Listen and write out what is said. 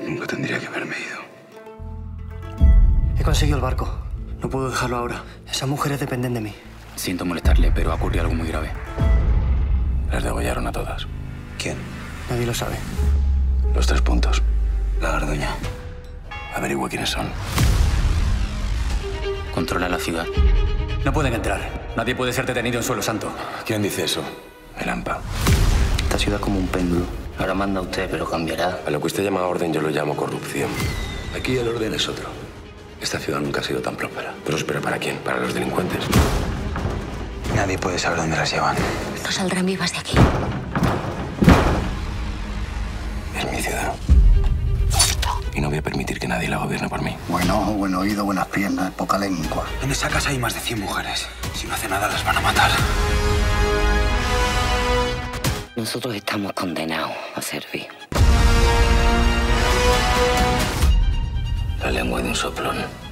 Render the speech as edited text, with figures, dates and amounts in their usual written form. Nunca tendría que haberme ido. He conseguido el barco. No puedo dejarlo ahora. Esas mujeres dependen de mí. Siento molestarle, pero ha ocurrido algo muy grave. Las degollaron a todas. ¿Quién? Nadie lo sabe. Los Tres Puntos. La Garduña. Averigua quiénes son. Controla la ciudad. No pueden entrar. Nadie puede ser detenido en suelo santo. ¿Quién dice eso? El AMPA. Esta ciudad es como un péndulo. Ahora manda usted, pero cambiará. A lo que usted llama orden, yo lo llamo corrupción. Aquí el orden es otro. Esta ciudad nunca ha sido tan próspera. ¿Próspera para quién? Para los delincuentes. Nadie puede saber dónde las llevan. No saldrán vivas de aquí. Es mi ciudad. Y no voy a permitir que nadie la gobierne por mí. Buen ojo, buen oído, buenas piernas, poca lengua. En esa casa hay más de 100 mujeres. Si no hace nada, las van a matar. Nosotros estamos condenados a servir. La lengua de un soplón.